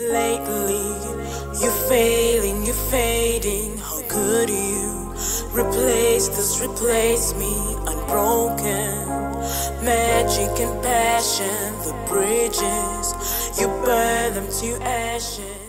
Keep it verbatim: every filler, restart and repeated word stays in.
Lately, you're failing, you're fading. How could you replace this, replace me? Unbroken magic and passion, the bridges, you burn them to ashes.